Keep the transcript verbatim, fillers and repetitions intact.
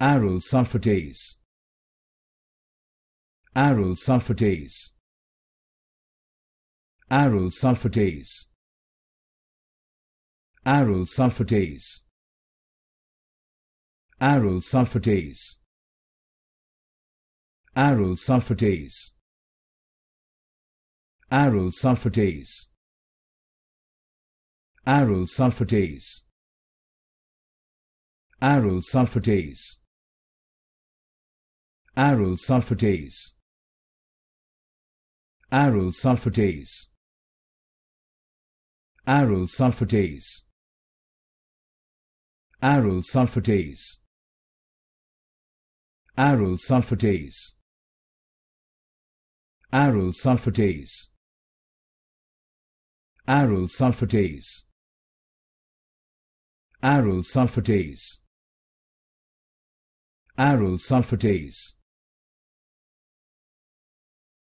Arylsulfatase. Arylsulfatase. Arylsulfatase. Arylsulfatase. Arylsulfatase. Arylsulfatase. Arylsulfatase. Arylsulfatase. Arylsulfatase. Arylsulfatase. Arylsulfatase. Arylsulfatase. Arylsulfatase. Arylsulfatase. Arylsulfatase. Arylsulfatase. Arylsulfatase. Arylsulfatase.